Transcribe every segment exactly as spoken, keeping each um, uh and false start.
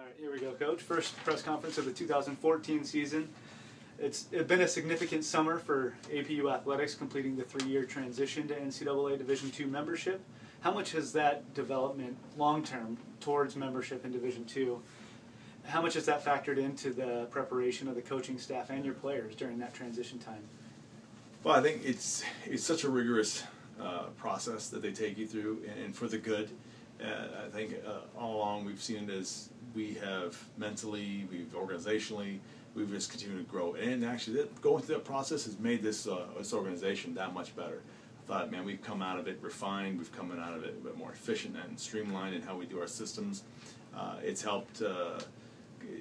All right, here we go, Coach. First press conference of the two thousand fourteen season. It's been a significant summer for A P U Athletics, completing the three-year transition to N C double A Division two membership. How much has that development, long-term, towards membership in Division two, how much has that factored into the preparation of the coaching staff and your players during that transition time? Well, I think it's it's such a rigorous uh, process that they take you through, and, and for the good. Uh, I think uh, all along we've seen it as we have mentally, we've organizationally, we've just continued to grow. And actually, that, going through that process has made this uh, this organization that much better. I thought, man, we've come out of it refined, we've come out of it a bit more efficient and streamlined in how we do our systems. Uh, it's helped, uh,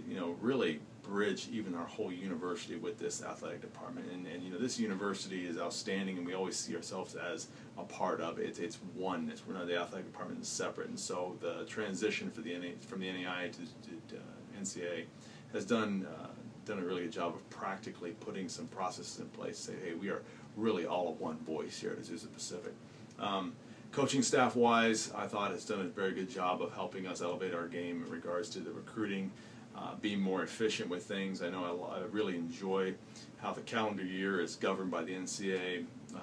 you know, really bridge even our whole university with this athletic department, and, and you know, this university is outstanding, and we always see ourselves as a part of it. It's one. It's we're not, the athletic department is separate, and so the transition for the N A, from the N A I A to, to uh, N C A A has done uh, done a really good job of practically putting some processes in place. Say, hey, we are really all of one voice here at Azusa Pacific. Um, Coaching staff-wise, I thought has done a very good job of helping us elevate our game in regards to the recruiting. Uh, be more efficient with things. I know I, I really enjoy how the calendar year is governed by the N C A A, uh,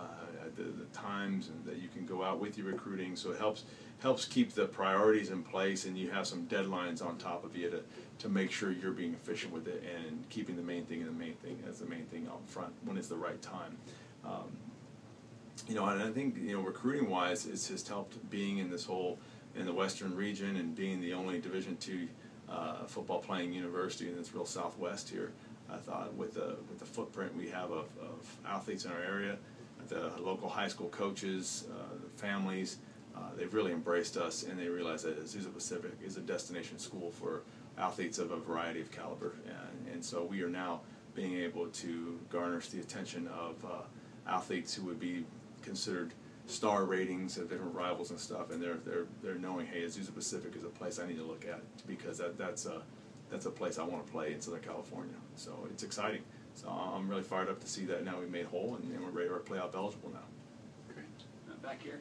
the, the times and that you can go out with your recruiting. So it helps helps keep the priorities in place, and you have some deadlines on top of you to to make sure you're being efficient with it and keeping the main thing and the main thing as the main thing up front when it's the right time. Um, you know, and I think you know recruiting-wise, it's just helped being in this whole in the Western region and being the only Division two. Uh, football playing university in this real Southwest here. I thought with the with the footprint we have of, of athletes in our area, the local high school coaches, uh, the families, uh, they've really embraced us, and they realize that Azusa Pacific is a destination school for athletes of a variety of caliber, and, and so we are now being able to garnish the attention of uh, athletes who would be considered star ratings of different rivals and stuff, and they're they're they're knowing, hey, Azusa Pacific is a place I need to look at, because that that's a that's a place I want to play in Southern California. So it's exciting. So I'm really fired up to see that now we made whole, and, and we're ready to play out eligible now. Great. Uh, back here,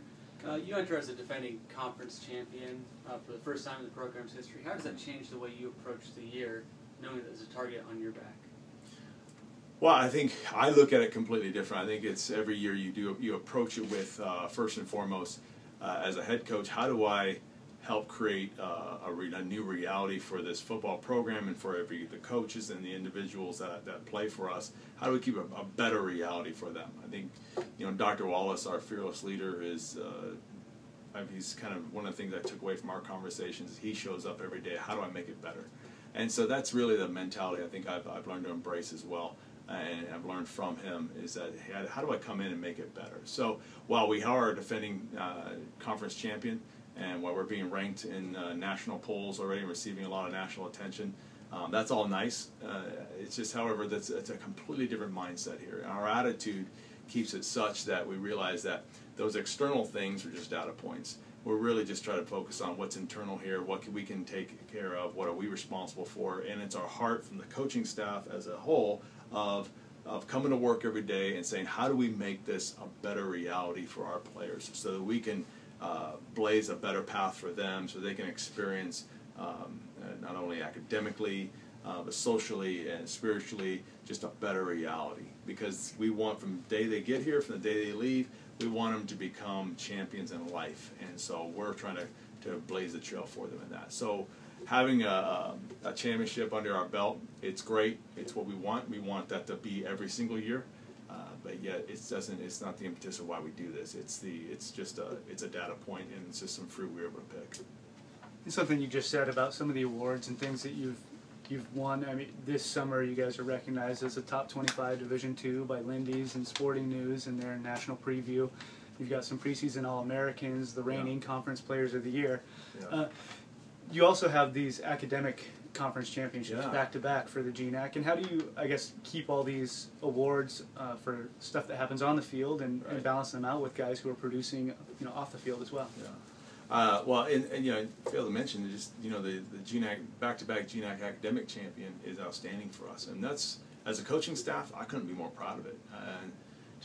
uh, you enter as a defending conference champion uh, for the first time in the program's history. How does that change the way you approach the year, knowing that there's a target on your back? Well, I think I look at it completely different. I think it's every year you do you approach it with uh, first and foremost uh, as a head coach. How do I help create uh, a, re a new reality for this football program and for every the coaches and the individuals that that play for us? How do we keep a, a better reality for them? I think you know Doctor Wallace, our fearless leader, is. Uh, he's kind of one of the things I took away from our conversations. Is he shows up every day. How do I make it better? And so that's really the mentality I think I've I've learned to embrace as well. And I've learned from him is that hey, how do I come in and make it better? So while we are a defending uh, conference champion, and while we're being ranked in uh, national polls already, receiving a lot of national attention, um, that's all nice. Uh, it's just, however, that's it's a completely different mindset here. And our attitude keeps it such that we realize that those external things are just data points. We're really just trying to focus on what's internal here, what can, we can take care of, what are we responsible for, and it's our heart from the coaching staff as a whole of, of coming to work every day and saying, how do we make this a better reality for our players so that we can uh, blaze a better path for them, so they can experience um, not only academically, uh, but socially and spiritually, just a better reality. Because we want from the day they get here, from the day they leave, we want them to become champions in life. And so we're trying to, to blaze the trail for them in that. So having a, a championship under our belt, it's great. It's what we want. We want that to be every single year, uh, but yet it doesn't. It's not the impetus of why we do this. It's the. It's just a. It's a data point, and it's just some fruit we were able to pick. And something you just said about some of the awards and things that you've you've won. I mean, this summer you guys are recognized as a top twenty-five Division two by Lindy's and Sporting News in their national preview. You've got some preseason All-Americans, the reigning yeah. conference players of the year. Yeah. Uh, You also have these academic conference championships yeah. back to back for the G N A C, and how do you, I guess, keep all these awards uh, for stuff that happens on the field and, right. and balance them out with guys who are producing, you know, off the field as well? Yeah. Uh, well, and, and you know, I failed to mention just you know the the G N A C back to back G N A C academic champion is outstanding for us, and that's as a coaching staff, I couldn't be more proud of it. Uh,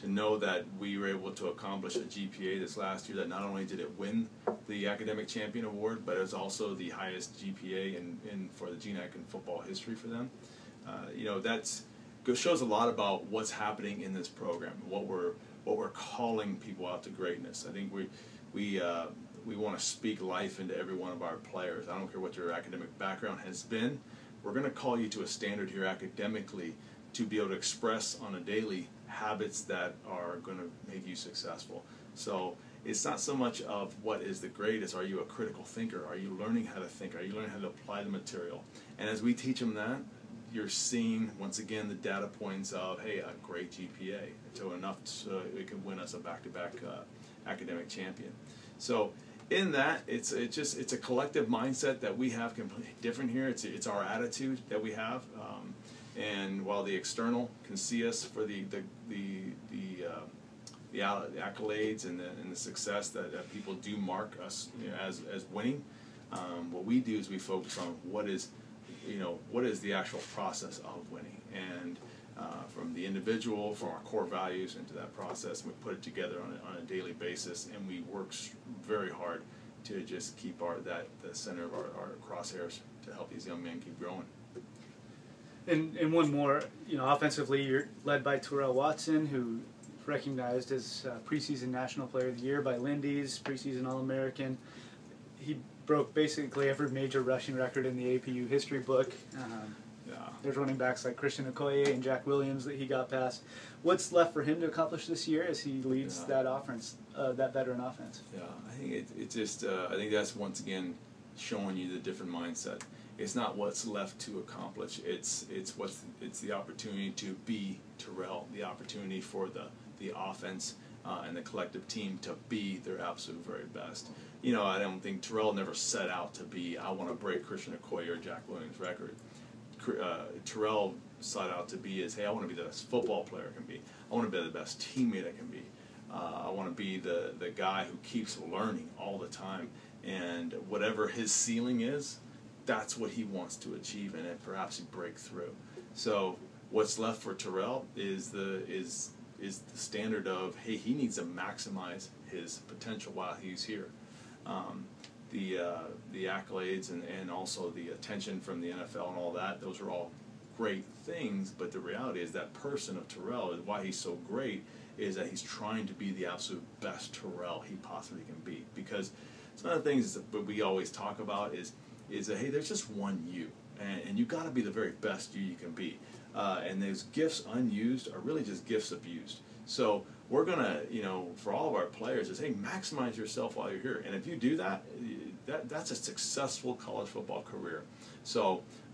to know that we were able to accomplish a G P A this last year that not only did it win the Academic Champion Award, but it was also the highest G P A in, in for the G N A C in football history for them. Uh, you know, that's shows a lot about what's happening in this program, what we're what we're calling people out to greatness. I think we we uh, we want to speak life into every one of our players. I don't care what your academic background has been. We're going to call you to a standard here academically to be able to express on a daily habits that are going to make you successful. So it's not so much of what is the greatest. Are you a critical thinker? Are you learning how to think? Are you learning how to apply the material? And as we teach them that, you're seeing once again the data points of, hey, a great G P A, so enough so it can win us a back-to-back uh, academic champion. So in that, it's it just it's a collective mindset that we have completely different here. It's it's our attitude that we have. Um, And while the external can see us for the the the the, uh, the accolades and the, and the success that, that people do mark us, you know, as as winning, um, what we do is we focus on what is, you know, what is the actual process of winning, and uh, from the individual, from our core values into that process, we put it together on a, on a daily basis, and we work very hard to just keep our that the center of our, our crosshairs to help these young men keep growing. And, and one more, you know, offensively, you're led by Terrell Watson, who recognized as uh, preseason National Player of the Year by Lindy's, preseason All-American. He broke basically every major rushing record in the A P U history book. Um, yeah. There's running backs like Christian Okoye and Jack Williams that he got past. What's left for him to accomplish this year as he leads yeah. that offense, uh, that veteran offense? Yeah, I think it, it just, uh, I think that's once again showing you the different mindset. It's not what's left to accomplish. It's it's what's it's the opportunity to be Terrell, the opportunity for the the offense uh, and the collective team to be their absolute very best. You know, I don't think Terrell never set out to be, I want to break Christian Okoye or Jack Williams' record. Uh, Terrell set out to be is, hey, I want to be the best football player I can be. I want to be the best teammate I can be. Uh, I want to be the the guy who keeps learning all the time, and whatever his ceiling is, that's what he wants to achieve, and it perhaps he break through. So what's left for Terrell is the is is the standard of, hey, he needs to maximize his potential while he's here. Um, the uh, the accolades and and also the attention from the N F L and all that, those are all great things. But the reality is that person of Terrell, is why he's so great, is that he's trying to be the absolute best Terrell he possibly can be. Because some of the things that we always talk about is. is that, hey, there's just one you, and, and you got to be the very best you you can be. Uh, and those gifts unused are really just gifts abused. So we're going to, you know, for all of our players is, hey, maximize yourself while you're here. And if you do that, that that's a successful college football career. So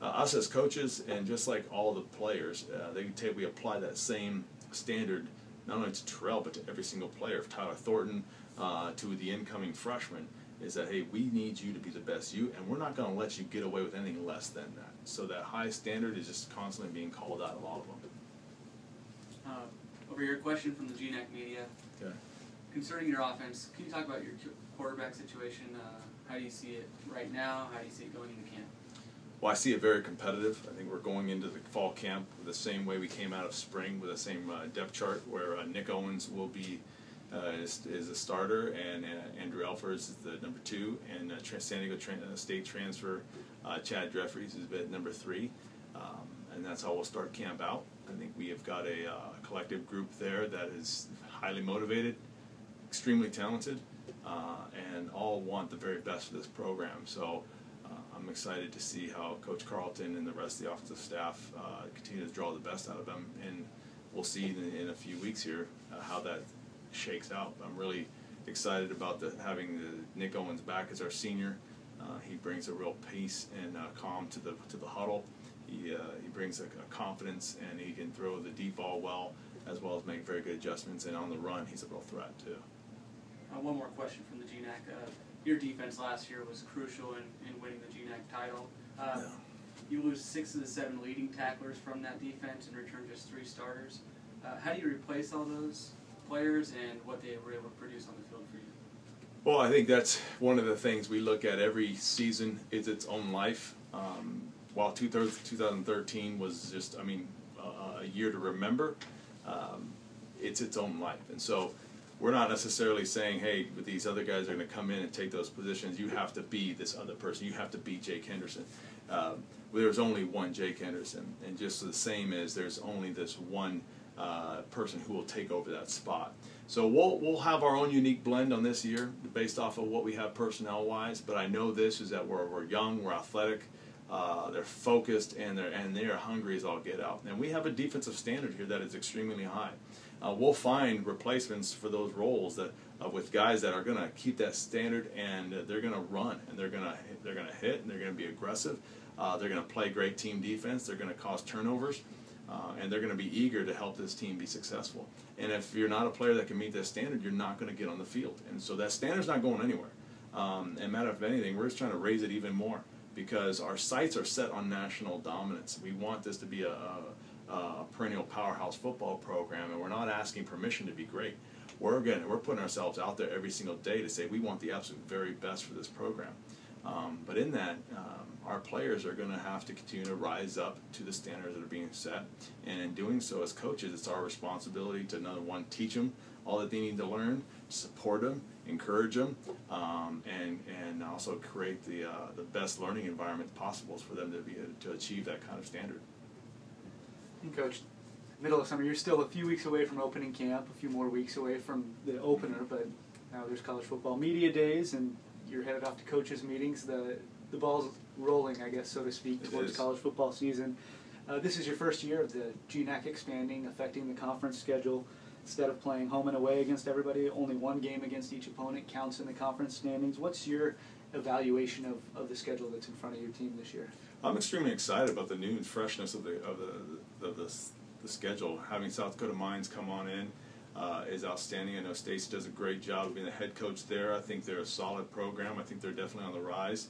uh, us as coaches, and just like all the players, uh, they take, we apply that same standard not only to Terrell, but to every single player, of Tyler Thornton uh, to the incoming freshman. Is that, hey, we need you to be the best you, and we're not going to let you get away with anything less than that. So that high standard is just constantly being called out of all of them. Uh, over here, a question from the G N A C media. Okay. Concerning your offense, can you talk about your quarterback situation? Uh, how do you see it right now? How do you see it going into camp? Well, I see it very competitive. I think we're going into the fall camp the same way we came out of spring, with the same uh, depth chart, where uh, Nick Owens will be Uh, is, is a starter, and uh, Andrew Elfers is the number two, and uh, San Diego tra State transfer uh, Chad Drefries is at number three, um, and that's how we'll start camp out. I think we have got a uh, collective group there that is highly motivated, extremely talented, uh, and all want the very best for this program. So uh, I'm excited to see how Coach Carlton and the rest of the offensive staff uh, continue to draw the best out of them, and we'll see in, in a few weeks here uh, how that shakes out. I'm really excited about the, having the Nick Owens back as our senior. Uh, he brings a real peace and uh, calm to the to the huddle. He uh, he brings a, a confidence, and he can throw the deep ball well, as well as make very good adjustments. And on the run, he's a real threat too. Uh, one more question from the G N A C. Uh, your defense last year was crucial in, in winning the G N A C title. Uh, yeah. You lose six of the seven leading tacklers from that defense, and return just three starters. Uh, how do you replace all those players, and what they were able to produce on the field for you? Well, I think that's one of the things we look at every season is its own life. Um, while two thousand thirteen was just, I mean, uh, a year to remember, um, it's its own life. And so we're not necessarily saying, hey, these other guys are going to come in and take those positions. You have to be this other person. You have to be Jake Henderson. Um, there's only one Jake Henderson. And just the same as there's only this one uh, person who will take over that spot. So we'll, we'll have our own unique blend on this year based off of what we have personnel-wise. But I know this is that we're, we're young, we're athletic, uh, they're focused, and they're, and they are hungry as all get out. And we have a defensive standard here that is extremely high. Uh, we'll find replacements for those roles that uh, with guys that are going to keep that standard, and uh, they're going to run, and they're going to they're going to hit, and they're going to be aggressive. Uh, they're going to play great team defense. They're going to cause turnovers, uh, and they're going to be eager to help this team be successful. And if you're not a player that can meet that standard, you're not going to get on the field. And so that standard's not going anywhere. Um, and matter of anything, we're just trying to raise it even more because our sights are set on national dominance. We want this to be a, a Uh, perennial powerhouse football program, and we're not asking permission to be great. We're gonna, we're putting ourselves out there every single day to say we want the absolute very best for this program. Um, but in that, um, our players are going to have to continue to rise up to the standards that are being set. And in doing so, as coaches, it's our responsibility to, number one, teach them all that they need to learn, support them, encourage them, um, and and also create the uh, the best learning environment possible for them to be uh, to achieve that kind of standard. Coach, middle of summer, you're still a few weeks away from opening camp, a few more weeks away from the opener, but now there's college football media days, and you're headed off to coaches' meetings. The the ball's rolling, I guess, so to speak, towards college football season. Uh, this is your first year of the G N A C expanding, affecting the conference schedule. Instead of playing home and away against everybody, only one game against each opponent counts in the conference standings. What's your evaluation of, of the schedule that's in front of your team this year? I'm extremely excited about the new freshness of the of the of the, the schedule. Having South Dakota Mines come on in uh, is outstanding. I know Stacy does a great job of being the head coach there. I think they're a solid program. I think they're definitely on the rise.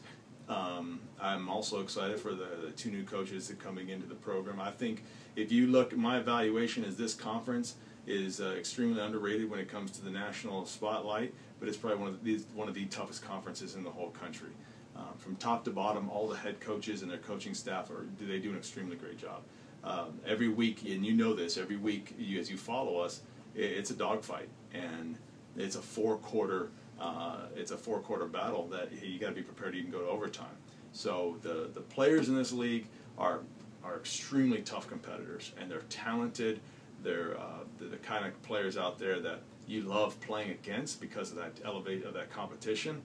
Um, I'm also excited for the, the two new coaches that are coming into the program. I think if you look, my evaluation is this conference is uh, extremely underrated when it comes to the national spotlight, but it's probably one of the, one of the toughest conferences in the whole country. Um, from top to bottom, all the head coaches and their coaching staff are they do an extremely great job. Um, every week, and you know this, every week you, as you follow us, it, it's a dogfight, and it's a four-quarter uh, it's a four-quarter battle that hey, you got to be prepared to even go to overtime. So the the players in this league are are extremely tough competitors, and they're talented. They're, uh, they're the kind of players out there that you love playing against because of that elevate of that competition.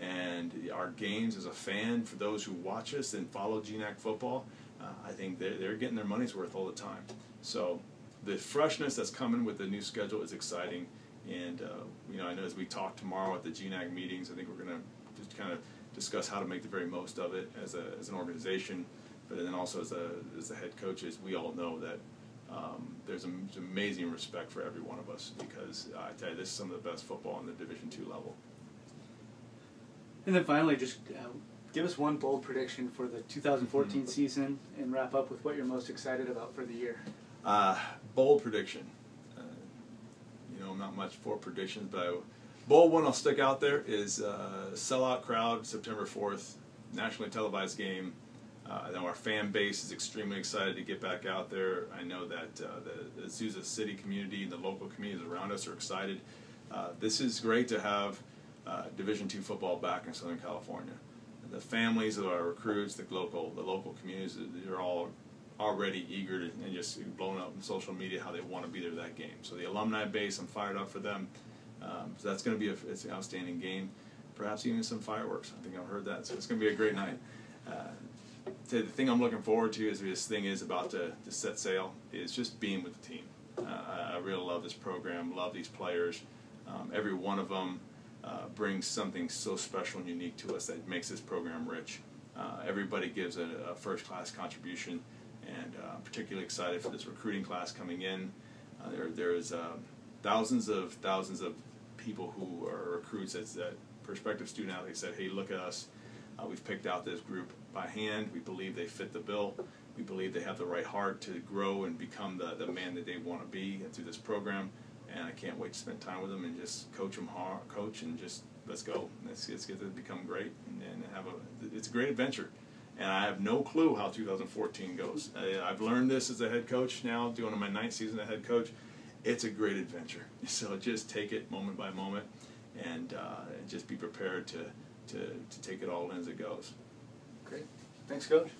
And our games as a fan, for those who watch us and follow G N A C football, uh, I think they're, they're getting their money's worth all the time. So the freshness that's coming with the new schedule is exciting. And, uh, you know, I know as we talk tomorrow at the G N A C meetings, I think we're going to just kind of discuss how to make the very most of it as, a, as an organization. But then also as, a, as the head coaches, we all know that um, there's an amazing respect for every one of us because uh, I tell you, this is some of the best football on the Division two level. And then finally, just uh, give us one bold prediction for the two thousand fourteen mm-hmm. season and wrap up with what you're most excited about for the year. Uh, bold prediction. Uh, you know, I'm not much for predictions, but I, bold one I'll stick out there is uh, sellout crowd, September fourth, nationally televised game. Uh, I know our fan base is extremely excited to get back out there. I know that uh, the, the Azusa City community and the local communities around us are excited. Uh, this is great to have Uh, Division two football back in Southern California. The families of our recruits, the local, the local communities, they're all already eager to, and just blown up in social media how they want to be there for that game. So the alumni base, I'm fired up for them. Um, so that's going to be a, it's an outstanding game. Perhaps even some fireworks. I think I've heard that. So it's going to be a great night. Uh, the thing I'm looking forward to is this thing is about to, to set sail. Is just being with the team. Uh, I really love this program. Love these players. Um, every one of them. Uh, brings something so special and unique to us that makes this program rich. Uh, everybody gives a, a first-class contribution, and uh, I'm particularly excited for this recruiting class coming in. Uh, there, there is uh, thousands of thousands of people who are recruits that, that prospective student athletes said, "Hey, look at us. Uh, we've picked out this group by hand. We believe they fit the bill. We believe they have the right heart to grow and become the the man that they want to be through this program." And I can't wait to spend time with them and just coach them hard, coach, and just let's go. Let's, let's get to become great and, and have a. It's a great adventure, and I have no clue how two thousand fourteen goes. I, I've learned this as a head coach now, doing my ninth season as a head coach. it's a great adventure. So just take it moment by moment, and uh, just be prepared to, to, to take it all in as it goes. Great. Thanks, Coach.